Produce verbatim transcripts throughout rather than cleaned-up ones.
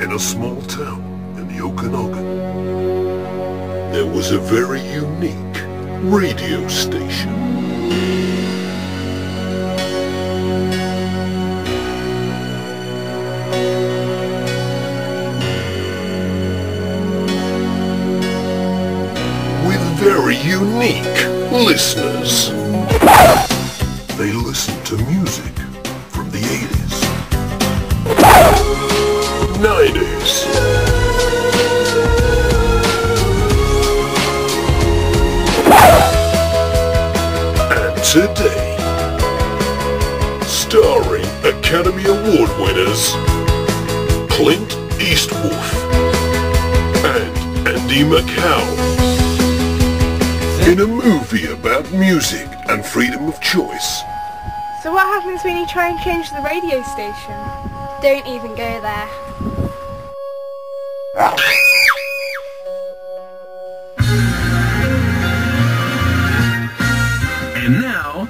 in a small town in the Okanagan, there was a very unique radio station. With very unique listeners. They listened to music from the eighties, nineties, and today, starring Academy Award winners Clint Eastwolf and Andy McHowell in a movie about music and freedom of choice. So what happens when you try and change the radio station? Don't even go there. And now,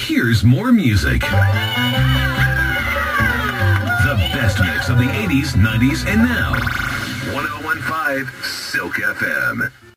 here's more music. The best mix of the eighties, nineties, and now. one oh one point five Silk F M.